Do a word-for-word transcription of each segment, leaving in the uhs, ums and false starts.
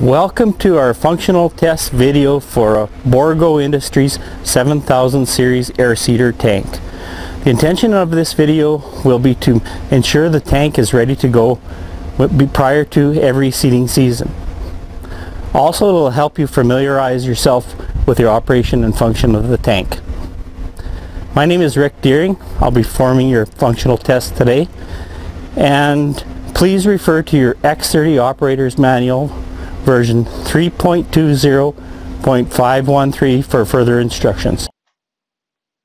Welcome to our functional test video for a Bourgault Industries seven thousand Series air seeder tank. The intention of this video will be to ensure the tank is ready to go prior to every seeding season. Also, it will help you familiarize yourself with your operation and function of the tank. My name is Rick Deering. I'll be performing your functional test today, and please refer to your X thirty operator's manual version three point two zero point five one three for further instructions.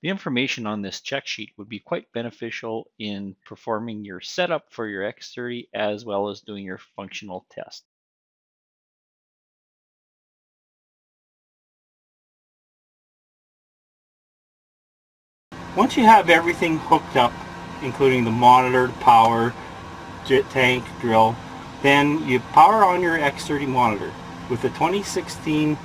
The information on this check sheet would be quite beneficial in performing your setup for your X thirty as well as doing your functional test. Once you have everything hooked up, including the monitor, the power, tank, drill, then you power on your X thirty monitor. With the twenty sixteen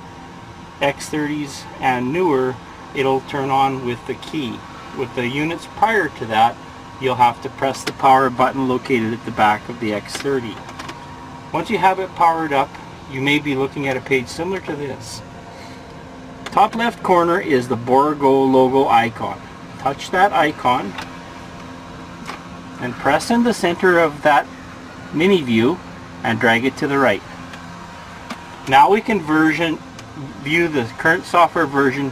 X thirties and newer, it'll turn on with the key. With the units prior to that, you'll have to press the power button located at the back of the X thirty. Once you have it powered up, you may be looking at a page similar to this. Top left corner is the Bourgault logo icon. Touch that icon and press in the center of that mini view and drag it to the right. Now we can version view the current software version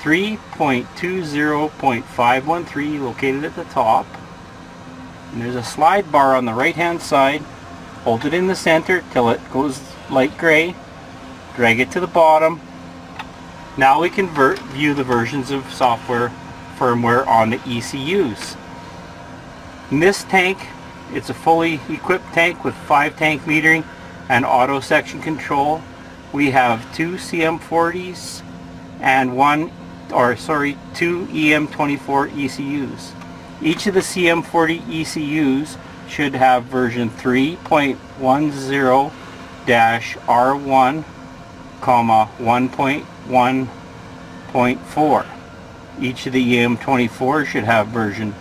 three point two zero point five one three located at the top, and there's a slide bar on the right hand side. Hold it in the center till it goes light gray, drag it to the bottom. Now we can ver view the versions of software firmware on the E C Us. In this tank, it's a fully equipped tank with five tank metering and auto section control. We have two C M forties and one, or sorry, two E M twenty-four E C Us. Each of the C M forty E C Us should have version three point one zero R one, one point one point four. Each of the E M twenty-four should have version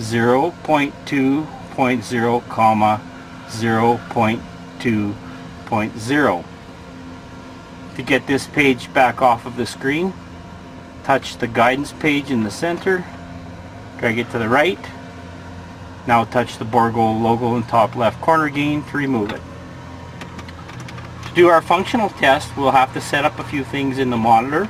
zero point two point zero, zero point two point zero. To get this page back off of the screen, touch the guidance page in the center, drag it to the right. Now touch the Bourgault logo in the top left corner again to remove it. To do our functional test, we'll have to set up a few things in the monitor.